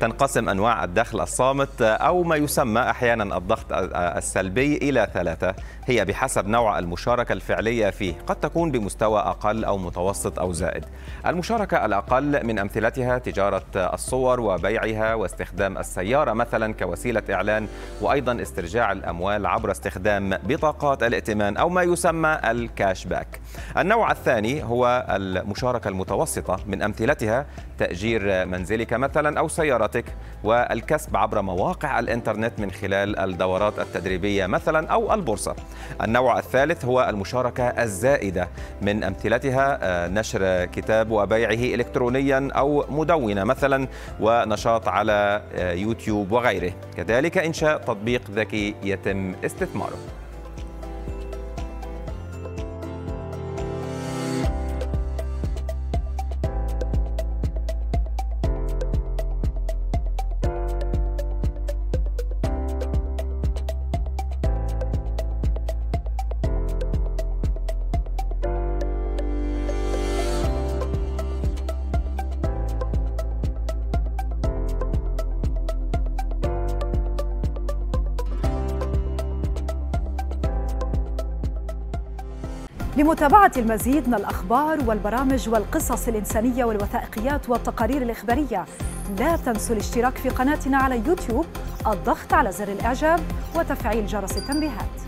تنقسم أنواع الدخل الصامت أو ما يسمى أحيانا الضغط السلبي إلى 3، هي بحسب نوع المشاركة الفعلية فيه، قد تكون بمستوى أقل أو متوسط أو زائد. المشاركة الأقل من أمثلتها تجارة الصور وبيعها واستخدام السيارة مثلا كوسيلة إعلان، وأيضا استرجاع الأموال عبر استخدام بطاقات الائتمان أو ما يسمى الكاشباك. النوع الثاني هو المشاركة المتوسطة، من أمثلتها تأجير منزلك مثلا أو سيارتك، والكسب عبر مواقع الإنترنت من خلال الدورات التدريبية مثلا أو البورصة. النوع الثالث هو المشاركة الزائدة، من أمثلتها نشر كتاب وبيعه إلكترونيا أو مدونة مثلا، ونشاط على يوتيوب وغيره، كذلك إنشاء تطبيق ذكي يتم استثماره. لمتابعة المزيد من الأخبار والبرامج والقصص الإنسانية والوثائقيات والتقارير الإخبارية، لا تنسوا الاشتراك في قناتنا على يوتيوب، الضغط على زر الإعجاب وتفعيل جرس التنبيهات.